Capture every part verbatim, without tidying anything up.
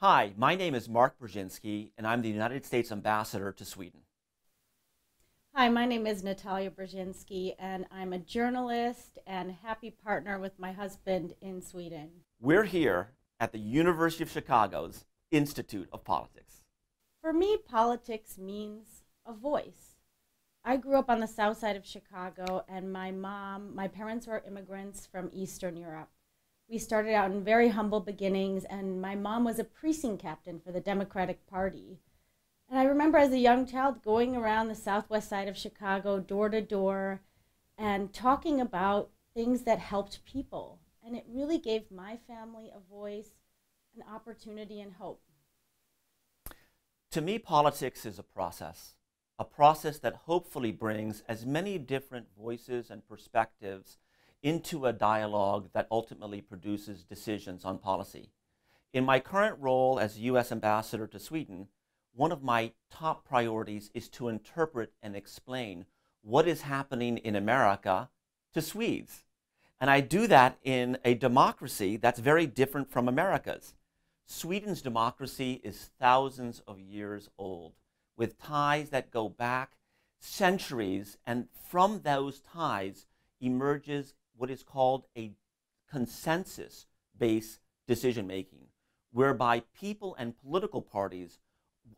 Hi, my name is Mark Brzezinski, and I'm the United States Ambassador to Sweden. Hi, my name is Natalia Brzezinski, and I'm a journalist and happy partner with my husband in Sweden. We're here at the University of Chicago's Institute of Politics. For me, politics means a voice. I grew up on the south side of Chicago, and my mom, my parents were immigrants from Eastern Europe. We started out in very humble beginnings, and my mom was a precinct captain for the Democratic Party. And I remember as a young child going around the southwest side of Chicago, door to door, and talking about things that helped people. And it really gave my family a voice, an opportunity, and hope. To me, politics is a process, a process that hopefully brings as many different voices and perspectives into a dialogue that ultimately produces decisions on policy. In my current role as U S Ambassador to Sweden, one of my top priorities is to interpret and explain what is happening in America to Swedes. And I do that in a democracy that's very different from America's. Sweden's democracy is thousands of years old, with ties that go back centuries, and from those ties emerges what is called a consensus-based decision-making, whereby people and political parties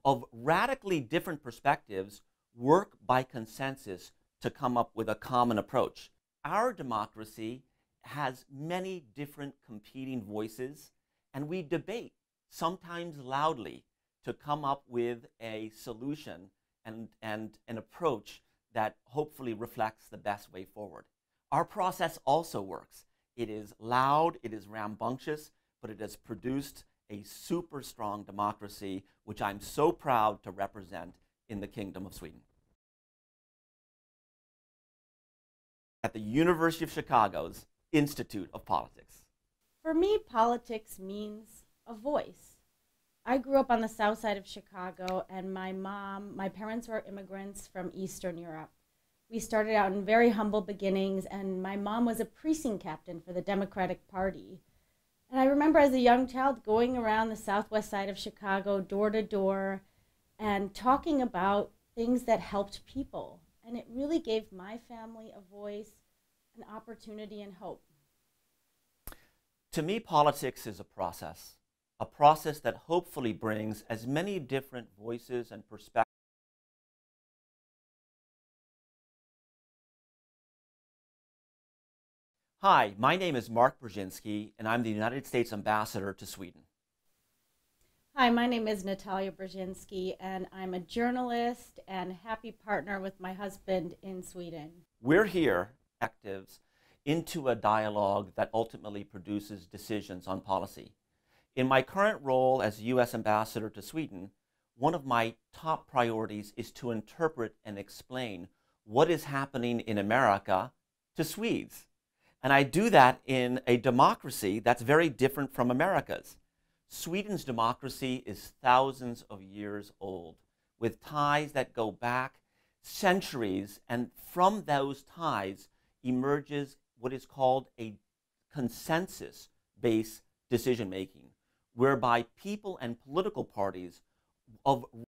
of radically different perspectives work by consensus to come up with a common approach. Our democracy has many different competing voices, and we debate, sometimes loudly, to come up with a solution and, and an approach that hopefully reflects the best way forward. Our process also works. It is loud, it is rambunctious, but it has produced a super strong democracy, which I'm so proud to represent in the Kingdom of Sweden. At the University of Chicago's Institute of Politics. For me, politics means a voice. I grew up on the south side of Chicago, and my mom, my parents were immigrants from Eastern Europe. We started out in very humble beginnings, and my mom was a precinct captain for the Democratic Party. And I remember as a young child going around the southwest side of Chicago, door to door, and talking about things that helped people. And it really gave my family a voice, an opportunity, and hope. To me, politics is a process, a process that hopefully brings as many different voices and perspectives . Hi, my name is Mark Brzezinski, and I'm the United States Ambassador to Sweden. Hi, my name is Natalia Brzezinski, and I'm a journalist and happy partner with my husband in Sweden. We're here, actives, into a dialogue that ultimately produces decisions on policy. In my current role as U S Ambassador to Sweden, one of my top priorities is to interpret and explain what is happening in America to Swedes. And I do that in a democracy that's very different from America's. Sweden's democracy is thousands of years old, with ties that go back centuries, and from those ties emerges what is called a consensus-based decision-making, whereby people and political parties of